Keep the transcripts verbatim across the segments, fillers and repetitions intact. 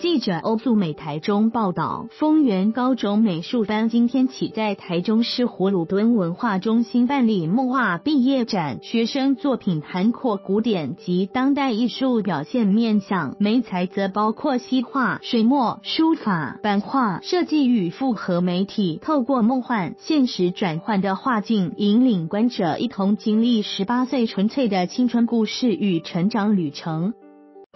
记者欧素美台中报道，丰原高中美术班今天起在台中市葫芦墩文化中心办理木画毕业展，学生作品涵括古典及当代艺术表现面向，媒材则包括西画、水墨、书法、版画、设计与复合媒体，透过梦幻、现实转换的画境，引领观者一同经历十八岁纯粹的青春故事与成长旅程。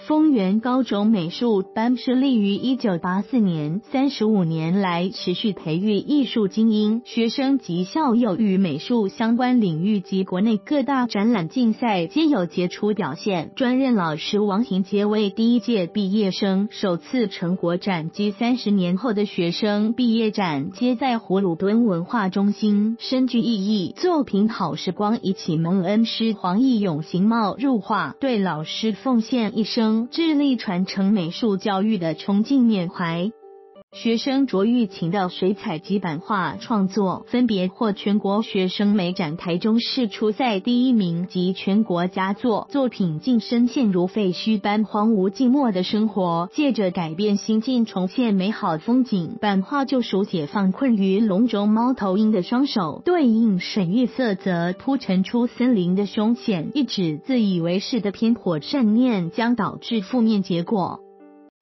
丰原高中美术班设立于一九八四年，三十五年来持续培育艺术精英、学生及校友，与美术相关领域及国内各大展览竞赛皆有杰出表现。专任老师王廷杰为第一届毕业生首次成果展及三十年后的学生毕业展皆在葫芦墩文化中心，深具意义。作品好时光以启蒙恩师黄义勇形貌入画，对老师奉献一生，致力传承美术教育的崇敬缅怀。学生卓玉琴的水彩及版画创作分别获全国学生美展台中市初赛第一名及全国佳作，作品晋身陷入废墟般荒芜寂寞的生活，借着改变心境重现美好风景。版画救赎解放困于笼中猫头鹰的双手，对应水域色泽铺陈出森林的凶险，一指自以为是的偏颇善念将导致负面结果。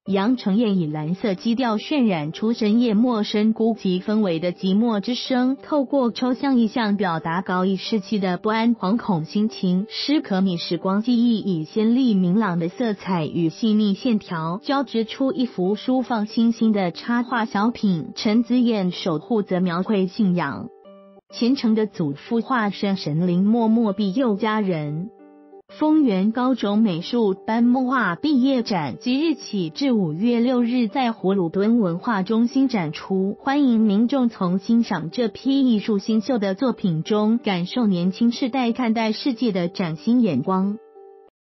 杨承彦以蓝色基调渲染出深夜陌生孤寂氛围的寂寞之声，透过抽象意象表达高一时期的不安、惶恐心情。诗可米时光记忆以鲜丽明朗的色彩与细腻线条，交织出一幅舒放心心的插画小品。陈子燕守护则描绘信仰，虔诚的祖父化身神灵，默默庇佑家人。丰原高中美术班木画毕业展即日起至五月六日在葫芦墩文化中心展出，欢迎民众从欣赏这批艺术新秀的作品中，感受年轻世代看待世界的崭新眼光。